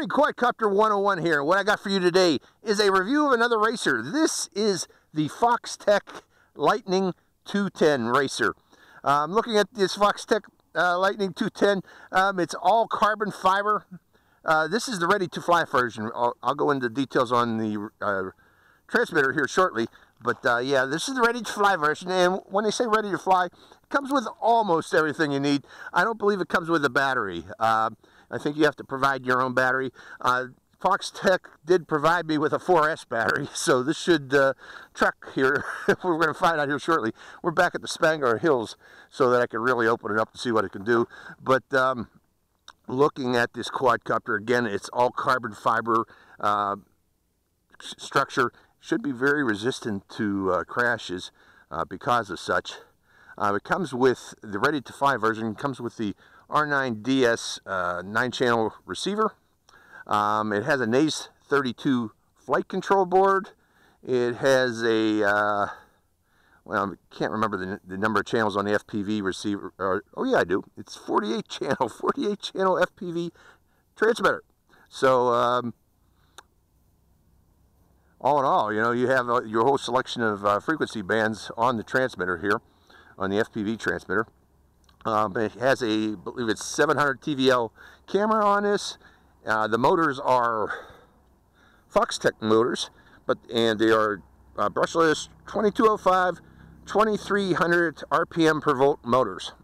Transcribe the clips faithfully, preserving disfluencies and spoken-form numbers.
morning, Quadcopter one oh one here. What I got for you today is a review of another racer. This is the Foxtech Lightning two ten racer. Uh, I'm looking at this Foxtech uh, Lightning two ten. Um, it's all carbon fiber. Uh, this is the ready-to-fly version. I'll, I'll go into details on the uh, transmitter here shortly. But uh, yeah, this is the ready-to-fly version, and when they say ready-to-fly, it comes with almost everything you need. I don't believe it comes with a battery. Uh, I think you have to provide your own battery. Uh, Foxtech did provide me with a four S battery, so this should uh, truck here. We're going to find out here shortly. We're back at the Spangler Hills so that I can really open it up and see what it can do. But um, looking at this quadcopter, again, it's all carbon fiber uh, structure. Should be very resistant to uh, crashes uh, because of such. Uh, it comes with the ready-to-fly version. It comes with the R nine D S uh, nine channel receiver. Um, it has a Naze thirty-two flight control board. It has a uh, well, I can't remember the, the number of channels on the F P V receiver. Or, oh yeah, I do. It's forty-eight channel, forty-eight channel F P V transmitter. So. Um, All in all, you know, you have uh, your whole selection of uh, frequency bands on the transmitter here, on the F P V transmitter. Um, it has a, I believe it's seven hundred T V L camera on this. Uh, the motors are Foxtech motors, but and they are uh, brushless twenty-two oh five, twenty-three hundred R P M per volt motors.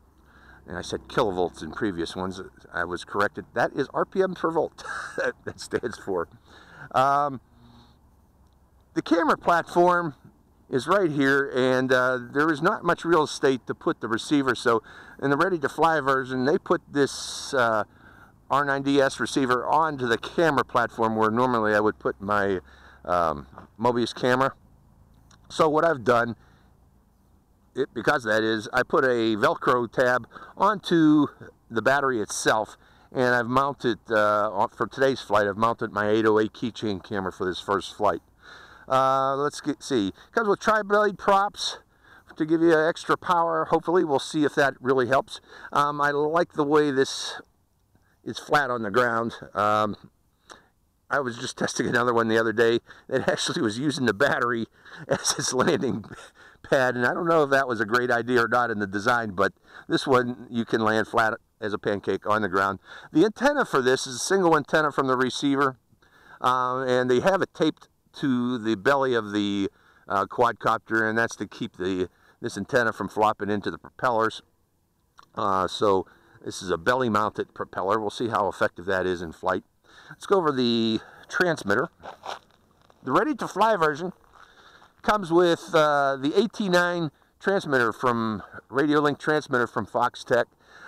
And I said kilovolts in previous ones. I was corrected. That is R P M per volt. That stands for. Um, The camera platform is right here, and uh, there is not much real estate to put the receiver, so in the ready-to-fly version, they put this uh, R nine D S receiver onto the camera platform where normally I would put my um, Mobius camera. So what I've done, it, because of that is, I put a Velcro tab onto the battery itself, and I've mounted, uh, for today's flight, I've mounted my eight oh eight keychain camera for this first flight. Uh, let's get, see, comes with tri-blade props to give you extra power. Hopefully we'll see if that really helps. Um, I like the way this is flat on the ground. Um, I was just testing another one the other day that actually was using the battery as its landing pad, and I don't know if that was a great idea or not in the design, but this one you can land flat as a pancake on the ground. The antenna for this is a single antenna from the receiver, uh, and they have it taped to the belly of the uh, quadcopter, and that's to keep the this antenna from flopping into the propellers. Uh, so this is a belly mounted propeller. We'll see how effective that is in flight. Let's go over the transmitter. The ready to fly version comes with uh, the A T nine transmitter from RadioLink transmitter from Foxtech.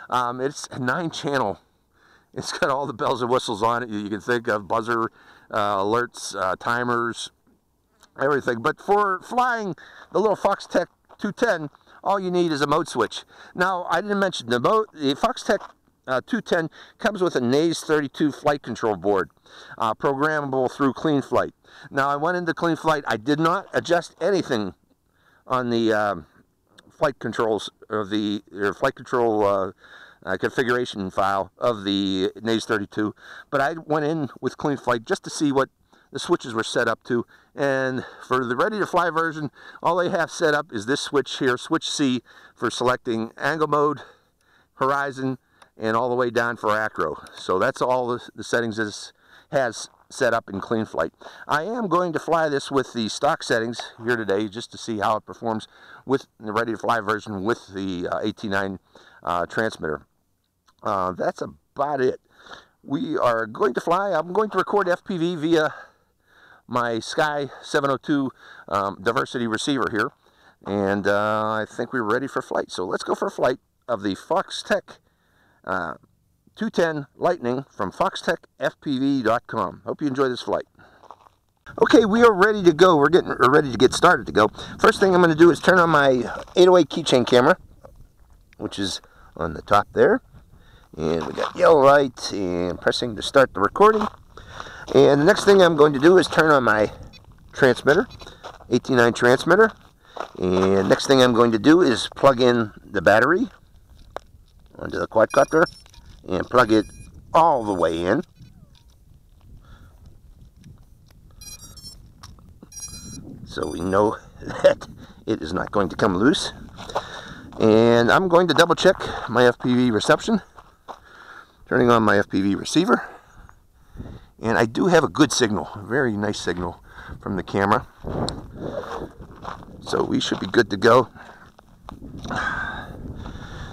Um, it's a nine channel. It's got all the bells and whistles on it you can think of, buzzer, uh, alerts, uh, timers, everything. But for flying the little Foxtech two ten, all you need is a mode switch. Now, I didn't mention the mode. The Foxtech uh, two ten comes with a Naze thirty-two flight control board, uh, programmable through CleanFlight. Now, I went into CleanFlight. I did not adjust anything on the um, flight controls or the or flight control. Uh, Uh, configuration file of the Naze thirty-two, but I went in with CleanFlight just to see what the switches were set up to. And for the ready-to-fly version, all they have set up is this switch here, switch C, for selecting angle mode, horizon, and all the way down for acro. So that's all the, the settings this has set up in CleanFlight. I am going to fly this with the stock settings here today just to see how it performs with the ready-to-fly version with the uh, A T nine uh, transmitter. Uh, that's about it. We are going to fly. I'm going to record F P V via my Sky seven oh two um, diversity receiver here, and uh, I think we're ready for flight. So let's go for a flight of the Foxtech uh, two ten Lightning from foxtech f p v dot com. Hope you enjoy this flight. Okay, we are ready to go. We're getting we're ready to get started to go. First thing I'm going to do is turn on my eight oh eight keychain camera, which is on the top there. And we got yellow light and pressing to start the recording. And the next thing I'm going to do is turn on my transmitter, A T nine transmitter. And next thing I'm going to do is plug in the battery onto the quadcopter and plug it all the way in. so we know that it is not going to come loose. And I'm going to double check my F P V reception, turning on my F P V receiver. And I do have a good signal, a very nice signal from the camera. So we should be good to go.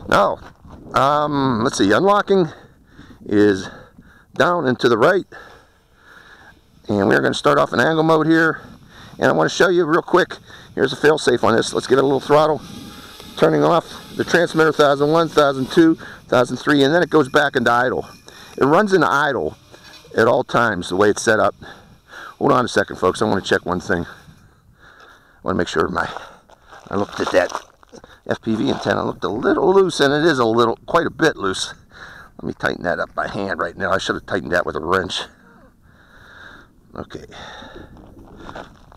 Now, um, let's see, unlocking is down and to the right. And we're going to start off in angle mode here. And I want to show you real quick, here's a fail-safe on this. Let's give it a little throttle. Turning off the transmitter one thousand one, one thousand two, one thousand three, and then it goes back into idle. It runs in idle at all times the way it's set up. Hold on a second, folks. I want to check one thing. I want to make sure my... I looked at that F P V antenna. Looked a little loose, and it is a little, quite a bit loose. Let me tighten that up by hand right now. I should have tightened that with a wrench. Okay.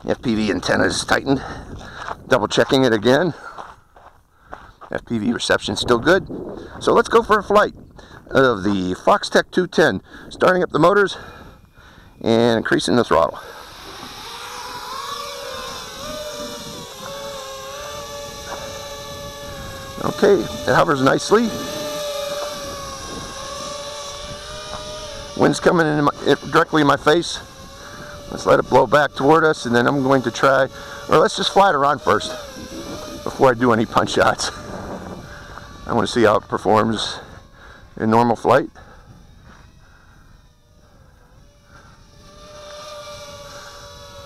F P V antenna is tightened. Double checking it again. F P V reception still good. So let's go for a flight of the Foxtech two ten, starting up the motors and increasing the throttle. Okay, it hovers nicely. Wind's coming in my, it, directly in my face. Let's let it blow back toward us, and then I'm going to try, or let's just fly it around first before I do any punch shots. I want to see how it performs in normal flight.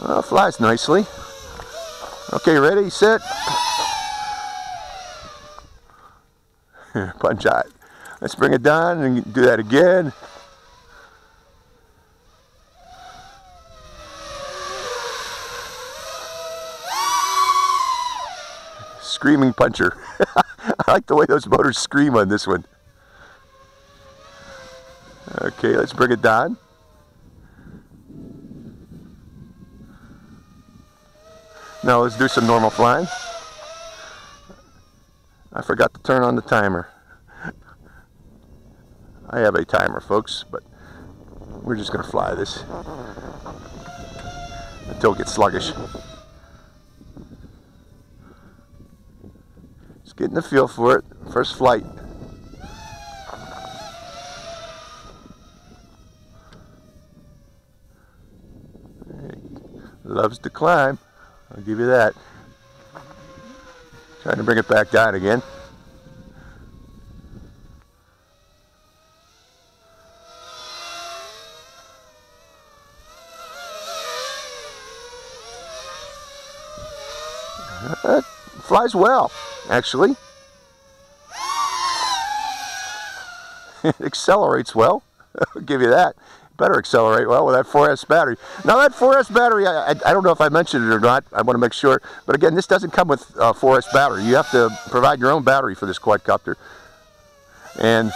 Well, it flies nicely. Okay, ready, set. Punch out. Let's bring it down and do that again. Screaming puncher. I like the way those motors scream on this one. Okay, let's bring it down. Now let's do some normal flying. I forgot to turn on the timer. I have a timer, folks, but we're just going to fly this until it gets sluggish. Just getting the feel for it. First flight. Loves to climb, I'll give you that. Trying to bring it back down again. It flies well, actually. It accelerates well, I'll give you that. Better accelerate well with that four S battery. Now that four S battery, I, I, I don't know if I mentioned it or not. I want to make sure. But again, this doesn't come with a four S battery. You have to provide your own battery for this quadcopter. And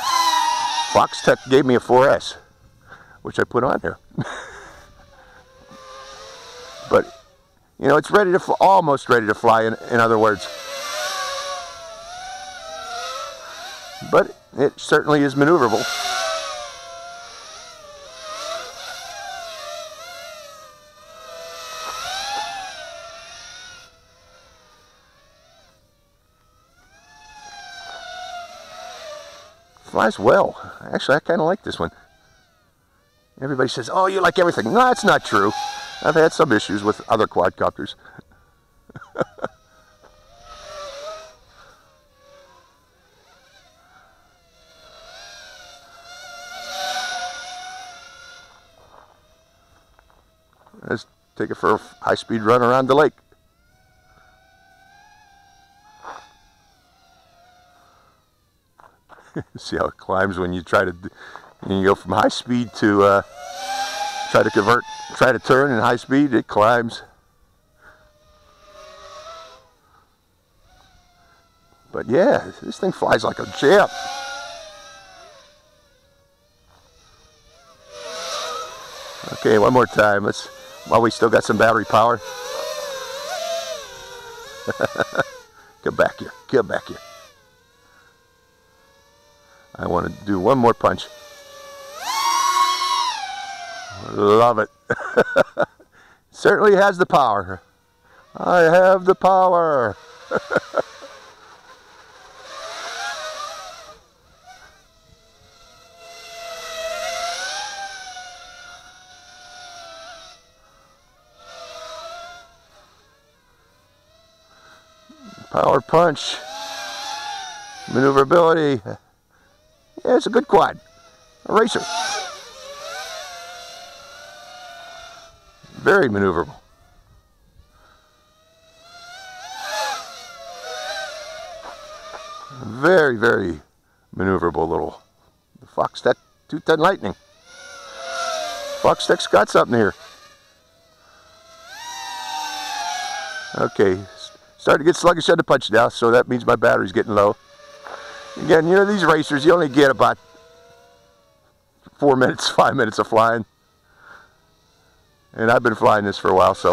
Foxtech gave me a four S, which I put on here. But, you know, it's ready to fly, almost ready to fly, in, in other words. But it certainly is maneuverable. Flies well. Actually, I kind of like this one. Everybody says, oh, you like everything. No, that's not true. I've had some issues with other quadcopters. Let's take it for a high-speed run around the lake. See how it climbs when you try to, you go from high speed to uh, try to convert, try to turn in high speed, it climbs. But yeah, this thing flies like a champ. Okay, one more time. Let's, while we still got some battery power. Come back here, come back here. I want to do one more punch. Love it. Certainly has the power. I have the power. Power punch, maneuverability. Yeah, it's a good quad, a racer. Very maneuverable. Very, very maneuverable little Foxtech two ten Lightning. Foxtech's got something here. Okay, starting to get sluggish on the punch now, so that means my battery's getting low. Again, you know, these racers, you only get about four minutes, five minutes of flying. And I've been flying this for a while, so.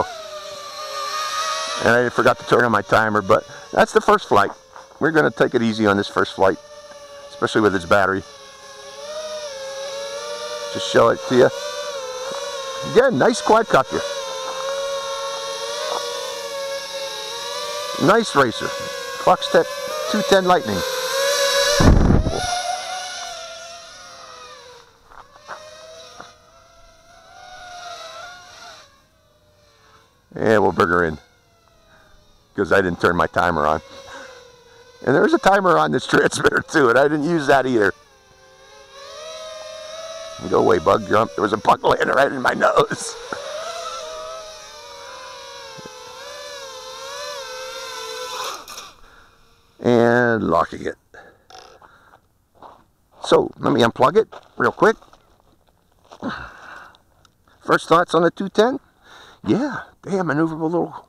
And I forgot to turn on my timer, but that's the first flight. We're going to take it easy on this first flight, especially with its battery. Just show it to you. Again, nice quadcopter. Nice racer. Foxtech two ten Lightning. Yeah, we'll bring her in because I didn't turn my timer on. And there's a timer on this transmitter too, and I didn't use that either. Go away, bug jump. There was a bug landing right in my nose. And locking it. So, let me unplug it real quick. First thoughts on the two ten? Yeah, damn maneuverable little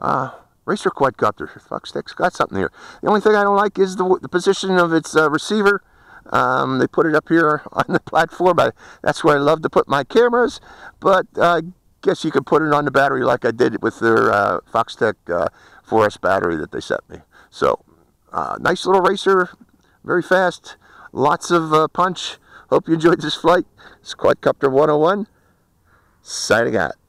uh, racer quadcopter. Foxtech's got something here. The only thing I don't like is the, the position of its uh, receiver. Um, they put it up here on the platform. I, that's where I love to put my cameras, but uh, I guess you could put it on the battery like I did with their uh, Foxtech uh, four S battery that they sent me. So, uh, nice little racer, very fast, lots of uh, punch. Hope you enjoyed this flight. It's Quadcopter one oh one, signing out.